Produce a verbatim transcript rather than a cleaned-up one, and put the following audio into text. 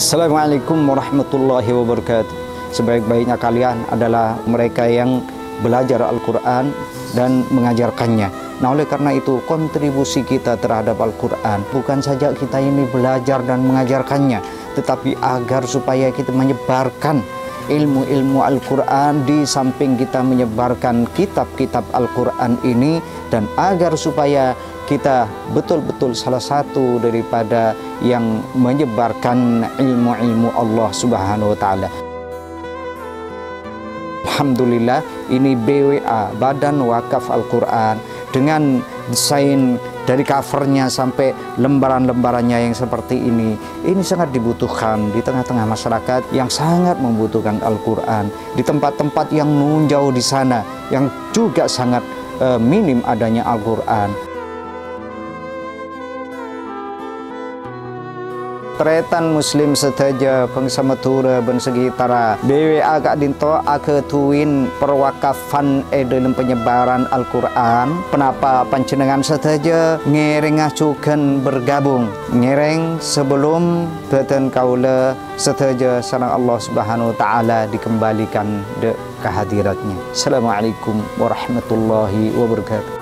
Assalamualaikum warahmatullahi wabarakatuh. Sebaik-baiknya kalian adalah mereka yang belajar Al-Qur'an dan mengajarkannya. Nah, oleh karena itu kontribusi kita terhadap Al-Qur'an bukan saja kita ini belajar dan mengajarkannya, tetapi agar supaya kita menyebarkan ilmu-ilmu Al-Qur'an di samping kita menyebarkan kitab-kitab Al-Qur'an ini, dan agar supaya kita betul-betul salah satu daripada yang menyebarkan ilmu-ilmu Allah Subhanahu wa taala. Alhamdulillah, ini B W A, Badan Wakaf Al-Quran, dengan desain dari covernya sampai lembaran-lembarannya yang seperti ini. Ini sangat dibutuhkan di tengah-tengah masyarakat yang sangat membutuhkan Al-Quran, di tempat-tempat yang menjauh di sana yang juga sangat eh, minim adanya Al-Quran. Tretan muslim seteja pengsametura ben segitara B W A kak dinto aketuin perwakafan e dalam penyebaran Al-Qur'an. Kenapa panjenengan seteja ngerengah cuken bergabung ngereng sebelum teten kaula seteja sareng Allah Subhanahu wa taala dikembalikan de kehadiratnya. Assalamualaikum warahmatullahi wabarakatuh.